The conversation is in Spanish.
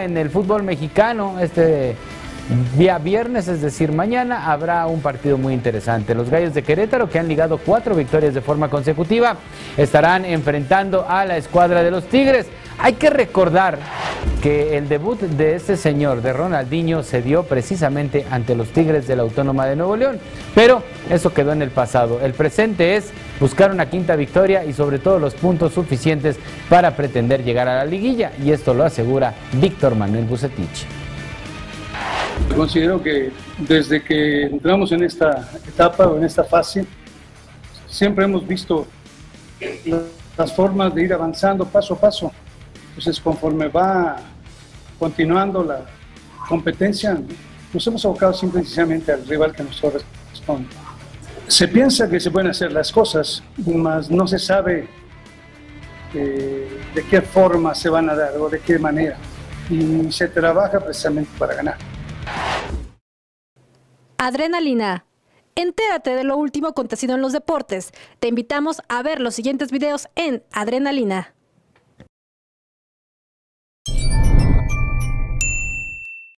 fecha en el fútbol mexicano, este día viernes, es decir, mañana, habrá un partido muy interesante. Los Gallos de Querétaro, que han ligado 4 victorias de forma consecutiva, estarán enfrentando a la escuadra de los Tigres. Hay que recordar que el debut de este señor, de Ronaldinho, se dio precisamente ante los Tigres de la Autónoma de Nuevo León, pero eso quedó en el pasado. El presente es buscar una 5ª victoria y sobre todo los puntos suficientes para pretender llegar a la liguilla, y esto lo asegura Víctor Manuel Vucetich. Considero que desde que entramos en esta etapa o en esta fase, siempre hemos visto las formas de ir avanzando paso a paso. Entonces, conforme va continuando la competencia, nos hemos abocado simple y sencillamente al rival que nos corresponde. Se piensa que se pueden hacer las cosas, mas no se sabe de qué forma se van a dar o de qué manera. Y se trabaja precisamente para ganar. Adrenalina. Entérate de lo último acontecido en los deportes. Te invitamos a ver los siguientes videos en Adrenalina.